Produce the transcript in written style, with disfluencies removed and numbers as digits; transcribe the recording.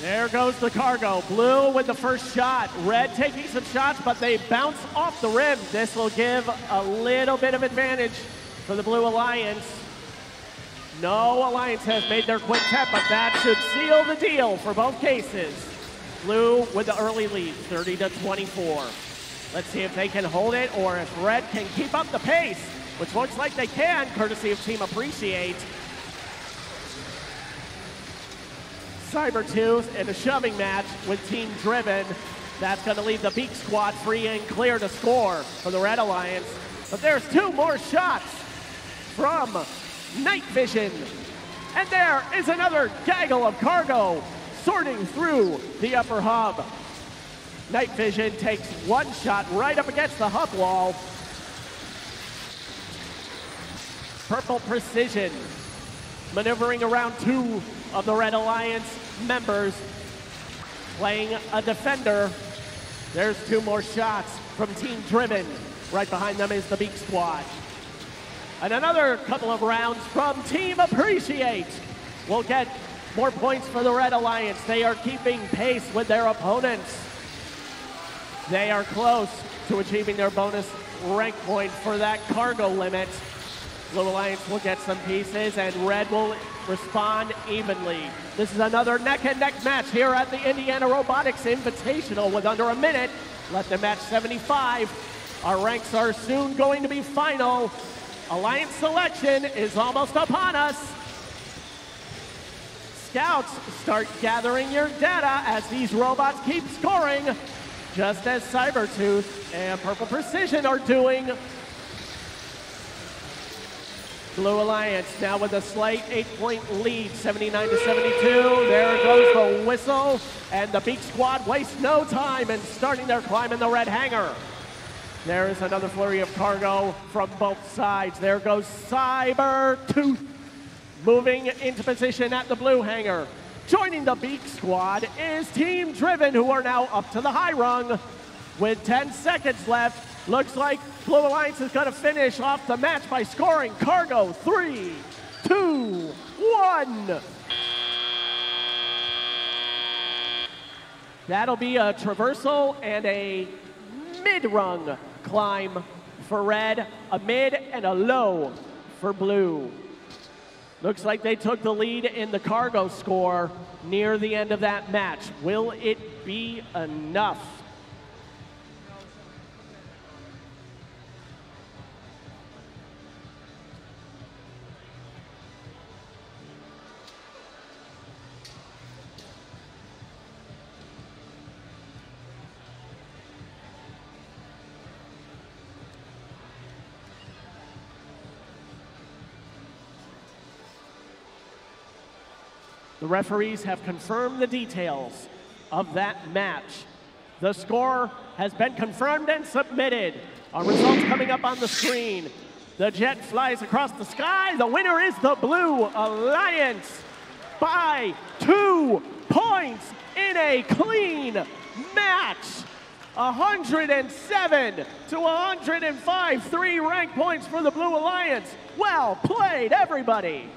There goes the cargo. Blue with the first shot. Red taking some shots, but they bounce off the rim. This will give a little bit of advantage for the Blue Alliance. No Alliance has made their quintet, but that should seal the deal for both cases. Blue with the early lead, 30-24. Let's see if they can hold it or if Red can keep up the pace, which looks like they can, courtesy of Team Appreciate. Cyber 2s in a shoving match with Team Driven. That's going to leave the Beak Squad free and clear to score for the Red Alliance. But there's two more shots from Night Vision. And there is another gaggle of cargo sorting through the upper hub. Night Vision takes one shot right up against the hub wall. Purple Precision maneuvering around two of the Red Alliance members, playing a defender. There's two more shots from Team Driven. Right behind them is the Beak Squad. And another couple of rounds from Team Appreciate. We'll get more points for the Red Alliance. They are keeping pace with their opponents. They are close to achieving their bonus rank point for that cargo limit. Blue Alliance will get some pieces, and Red will respond evenly. This is another neck-and-neck match here at the Indiana Robotics Invitational with under a minute left in match 75. Our ranks are soon going to be final. Alliance selection is almost upon us. Scouts, start gathering your data as these robots keep scoring, just as Cybertooth and Purple Precision are doing. Blue Alliance now with a slight 8-point lead, 79-72. There goes the whistle, and the Beak Squad wastes no time in starting their climb in the red hangar. There is another flurry of cargo from both sides. There goes Cybertooth, moving into position at the blue hangar. Joining the Beak Squad is Team Driven, who are now up to the high rung. With 10 seconds left, looks like Blue Alliance is going to finish off the match by scoring cargo. 3, 2, 1. That'll be a traversal and a mid-rung climb for Red, a mid and a low for Blue. Looks like they took the lead in the cargo score near the end of that match. Will it be enough? The referees have confirmed the details of that match. The score has been confirmed and submitted. Our results coming up on the screen. The jet flies across the sky. The winner is the Blue Alliance by 2 points in a clean match. 107-105, 3 rank points for the Blue Alliance. Well played, everybody.